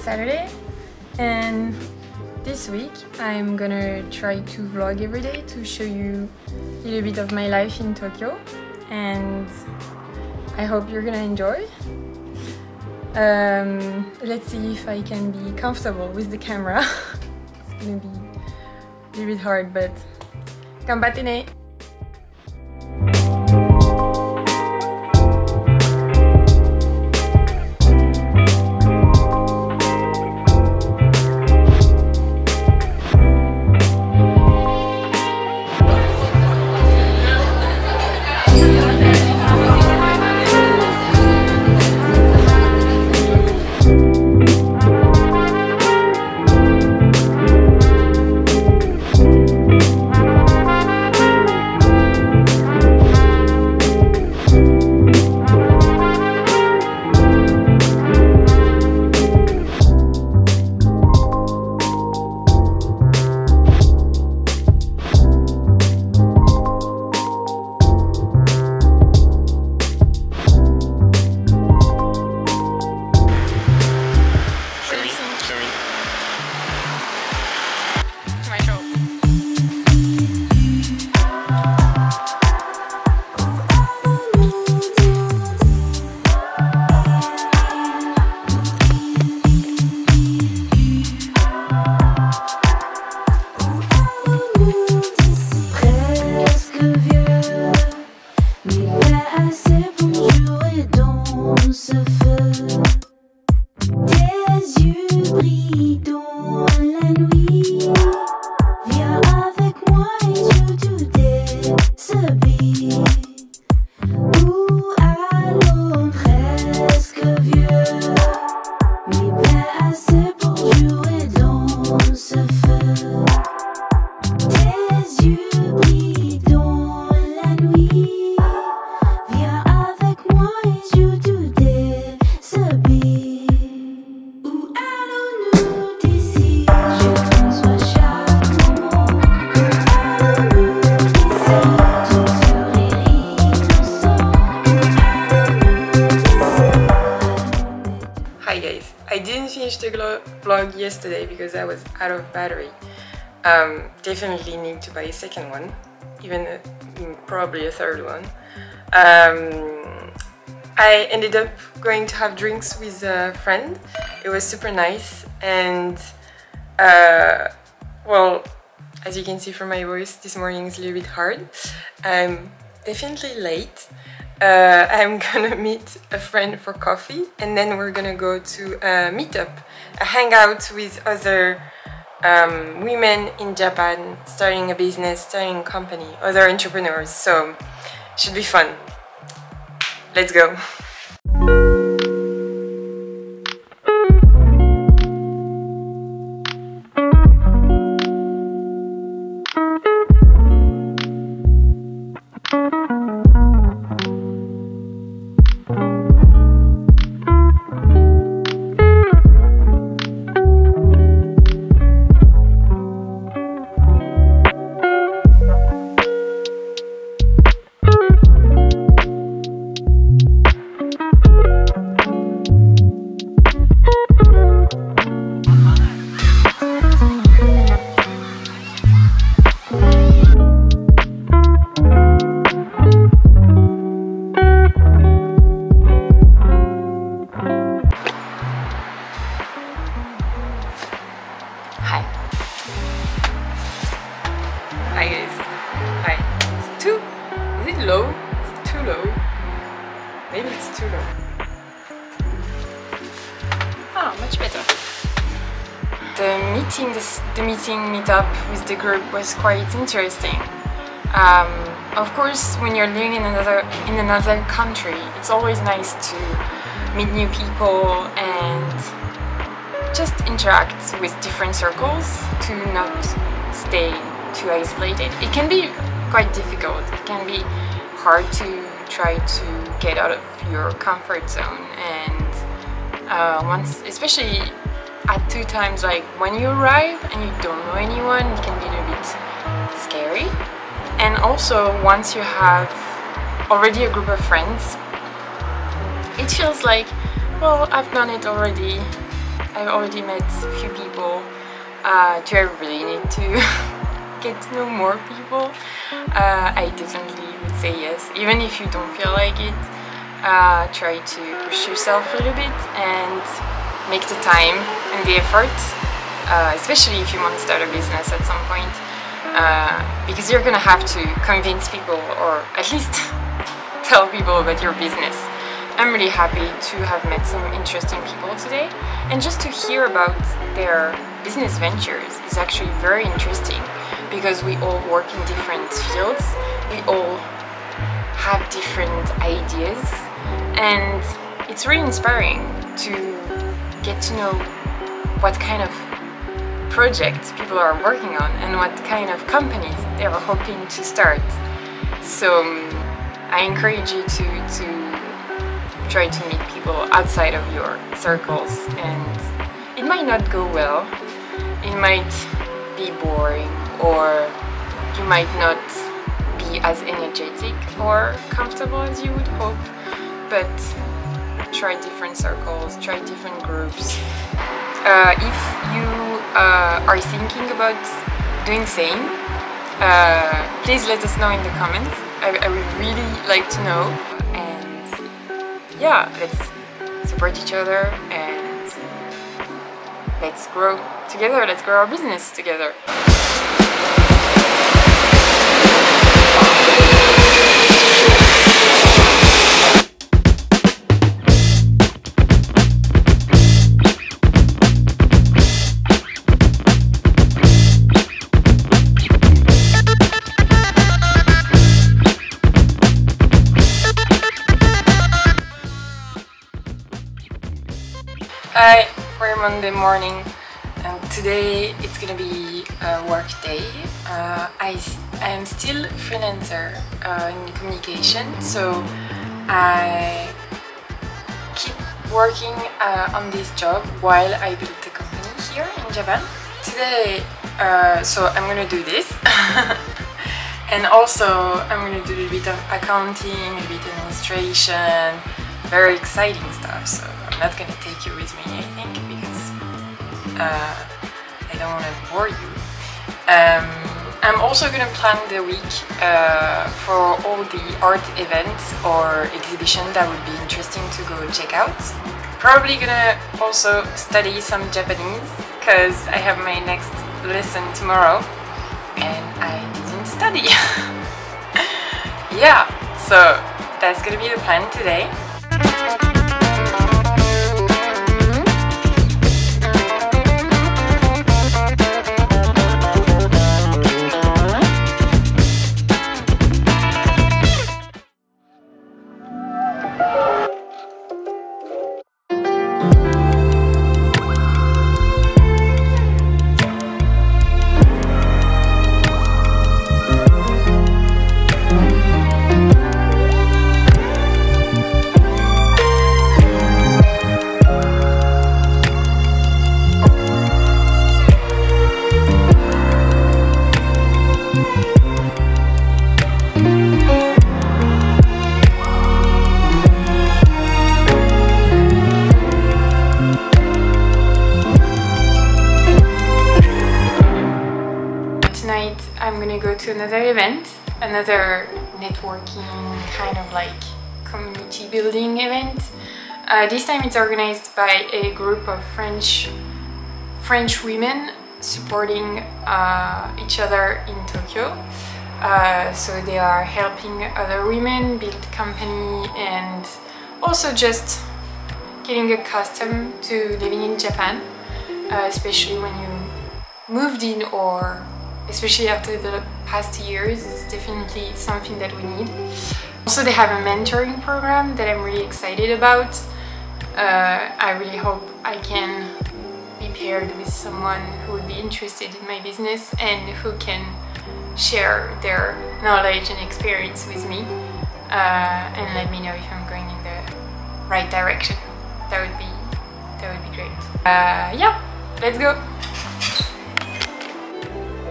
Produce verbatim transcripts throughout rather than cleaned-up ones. Saturday, and this week I'm gonna try to vlog every day to show you a little bit of my life in Tokyo, and I hope you're gonna enjoy. Um, let's see if I can be comfortable with the camera. It's gonna be a little bit hard, but gambatte ne! The vlog yesterday because I was out of battery. Um, definitely need to buy a second one, even a, probably a third one. Um, I ended up going to have drinks with a friend. It was super nice, and uh, well, as you can see from my voice, this morning is a little bit hard. I'm definitely late. Uh, I'm gonna meet a friend for coffee, and then we're gonna go to a meetup, a hangout with other um, women in Japan, starting a business, starting a company, other entrepreneurs, so should be fun. Let's go! The meeting meetup with the group was quite interesting. Um, of course, when you're living in another in another country, it's always nice to meet new people and just interact with different circles to not stay too isolated. It can be quite difficult. It can be hard to try to get out of your comfort zone, and uh, once, especially. At two times, like when you arrive and you don't know anyone, it can be a bit scary. And also, once you have already a group of friends, it feels like, well, I've done it already, I've already met a few people. Uh, do I really need to get to know more people? Uh, I definitely would say yes, even if you don't feel like it. Uh, try to push yourself a little bit and make the time and the effort, uh, especially if you want to start a business at some point, uh, because you're gonna have to convince people, or at least tell people about your business. I'm really happy to have met some interesting people today, and just to hear about their business ventures is actually very interesting, because we all work in different fields, we all have different ideas, and it's really inspiring to get to know what kind of projects people are working on and what kind of companies they are hoping to start. So I encourage you to, to try to meet people outside of your circles, and it might not go well, it might be boring, or you might not be as energetic or comfortable as you would hope, but try different circles, try different groups. Uh, if you uh, are thinking about doing same, uh, please let us know in the comments. I, I would really like to know, and yeah, let's support each other and let's grow together, let's grow our business together. Hi, we're Monday morning, and today it's gonna be a work day. Uh, I, I am still a freelancer uh, in communication, so I keep working uh, on this job while I build the company here in Japan. Today, uh, so I'm gonna do this, and also I'm gonna do a bit of accounting, a bit of administration, very exciting stuff. So I'm not gonna take you with me, I think, because uh, I don't want to bore you. Um, I'm also gonna plan the week uh, for all the art events or exhibition that would be interesting to go check out. Probably gonna also study some Japanese, because I have my next lesson tomorrow and I didn't study. Yeah, so that's gonna be the plan today. To another event, another networking kind of like community building event. Uh, this time it's organized by a group of French French women supporting uh, each other in Tokyo. Uh, so they are helping other women build company and also just getting accustomed to living in Japan, uh, especially when you moved in, or especially after the past years, it's definitely something that we need. Also, they have a mentoring program that I'm really excited about. Uh, I really hope I can be paired with someone who would be interested in my business and who can share their knowledge and experience with me, uh, and let me know if I'm going in the right direction. That would be, that would be great. Uh, yeah, let's go!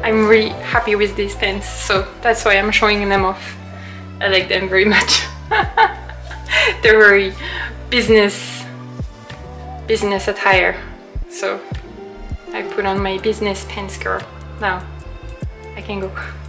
I'm really happy with these pants, so that's why I'm showing them off. I like them very much. They're very business business attire. So I put on my business pants, girl. Now I can go.